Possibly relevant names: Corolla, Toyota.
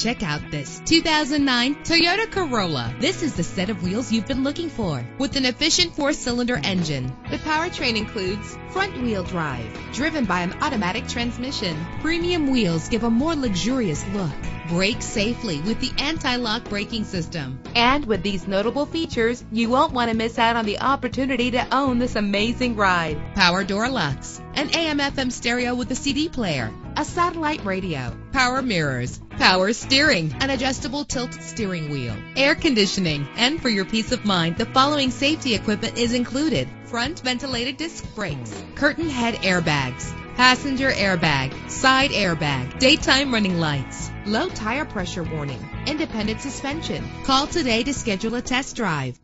Check out this 2009 Toyota Corolla. This is the set of wheels you've been looking for, with an efficient 4-cylinder engine. The powertrain includes front-wheel drive, driven by an automatic transmission. Premium wheels give a more luxurious look. Brake safely with the anti-lock braking system. And with these notable features, you won't want to miss out on the opportunity to own this amazing ride. Power door locks, an AM/FM stereo with a CD player, a satellite radio, power mirrors, power steering, an adjustable tilt steering wheel, air conditioning, and for your peace of mind, the following safety equipment is included: front ventilated disc brakes, curtain head airbags, passenger airbag, side airbag, daytime running lights, low tire pressure warning, independent suspension. Call today to schedule a test drive.